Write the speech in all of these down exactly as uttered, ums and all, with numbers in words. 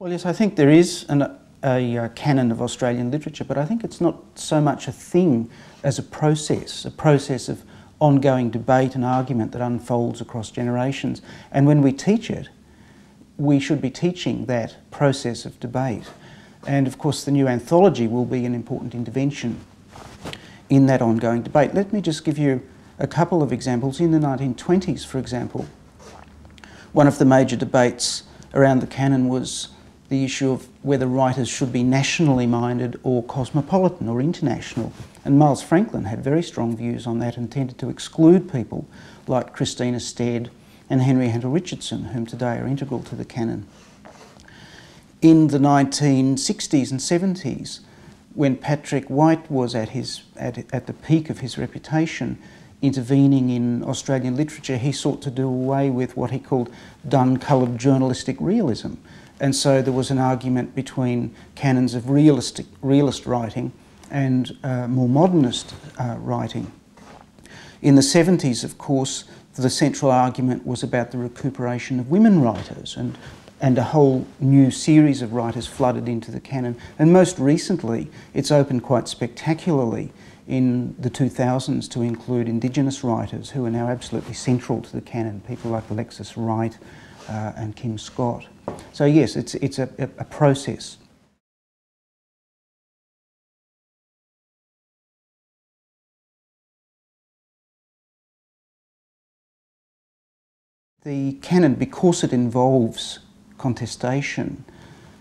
Well, yes, I think there is an, a, a canon of Australian literature, but I think it's not so much a thing as a process, a process of ongoing debate and argument that unfolds across generations. And when we teach it, we should be teaching that process of debate. And of course the new anthology will be an important intervention in that ongoing debate. Let me just give you a couple of examples. In the nineteen twenties, for example, one of the major debates around the canon was the issue of whether writers should be nationally minded or cosmopolitan or international. And Miles Franklin had very strong views on that and tended to exclude people like Christina Stead and Henry Handel Richardson, whom today are integral to the canon. In the nineteen sixties and seventies, when Patrick White was at, his, at, at the peak of his reputation, intervening in Australian literature, he sought to do away with what he called dun-coloured journalistic realism. And so there was an argument between canons of realistic, realist writing and uh, more modernist uh, writing. In the seventies, of course, the central argument was about the recuperation of women writers, and, and a whole new series of writers flooded into the canon. And most recently, it's opened quite spectacularly in the two thousands to include Indigenous writers who are now absolutely central to the canon, people like Alexis Wright uh, and Kim Scott. So yes, it's, it's a, a process. The canon, because it involves contestation,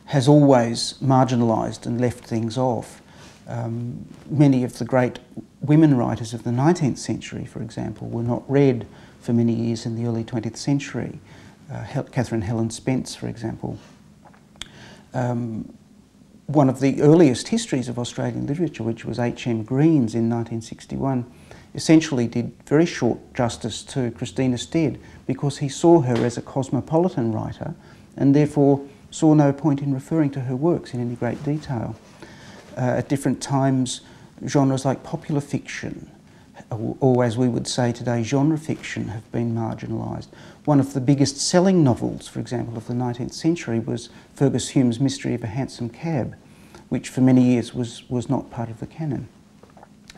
has always marginalised and left things off. Um, many of the great women writers of the nineteenth century, for example, were not read for many years in the early twentieth century. Uh, Hel- Catherine Helen Spence, for example. Um, one of the earliest histories of Australian literature, which was H M Green's in nineteen sixty-one, essentially did very short justice to Christina Stead because he saw her as a cosmopolitan writer and therefore saw no point in referring to her works in any great detail. Uh, at different times, genres like popular fiction, or, or as we would say today, genre fiction, have been marginalised. One of the biggest selling novels, for example, of the nineteenth century was Fergus Hume's Mystery of a Hansom Cab, which for many years was, was not part of the canon,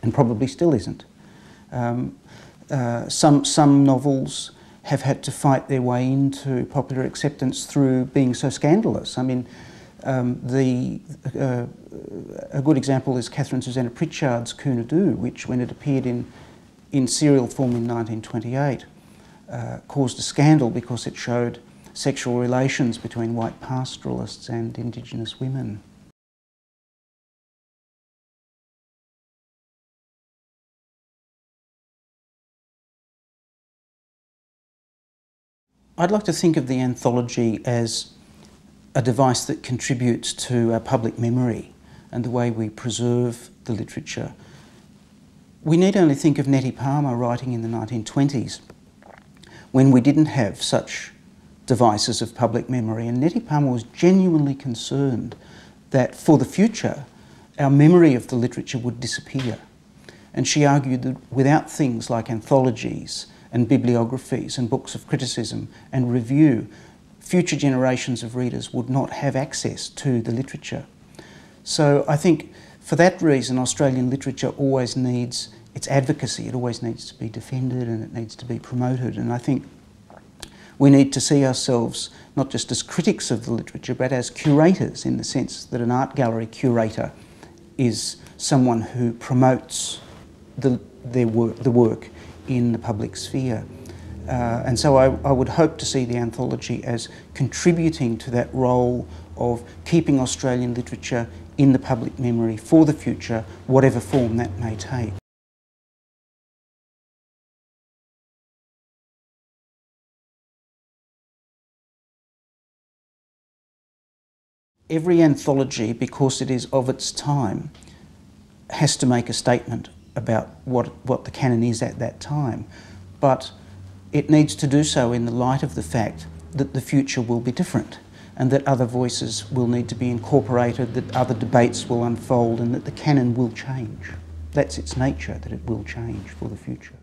and probably still isn't. Um, uh, some, some novels have had to fight their way into popular acceptance through being so scandalous. I mean, um, the, uh, a good example is Catherine Susanna Pritchard's Coup Dou, which, when it appeared in, in serial form in nineteen twenty-eight, uh, caused a scandal because it showed sexual relations between white pastoralists and Indigenous women. I'd like to think of the anthology as a device that contributes to our public memory and the way we preserve the literature. We need only think of Nettie Palmer writing in the nineteen twenties, when we didn't have such devices of public memory, and Nettie Palmer was genuinely concerned that for the future our memory of the literature would disappear. And she argued that without things like anthologies and bibliographies and books of criticism and review, future generations of readers would not have access to the literature. So I think for that reason Australian literature always needs its advocacy, it always needs to be defended and it needs to be promoted, and I think we need to see ourselves not just as critics of the literature but as curators, in the sense that an art gallery curator is someone who promotes the, their work, the work in the public sphere. Uh, and so I, I would hope to see the anthology as contributing to that role of keeping Australian literature in the public memory for the future, whatever form that may take. Every anthology, because it is of its time, has to make a statement about what, what the canon is at that time, but it needs to do so in the light of the fact that the future will be different and that other voices will need to be incorporated, that other debates will unfold and that the canon will change. That's its nature, that it will change for the future.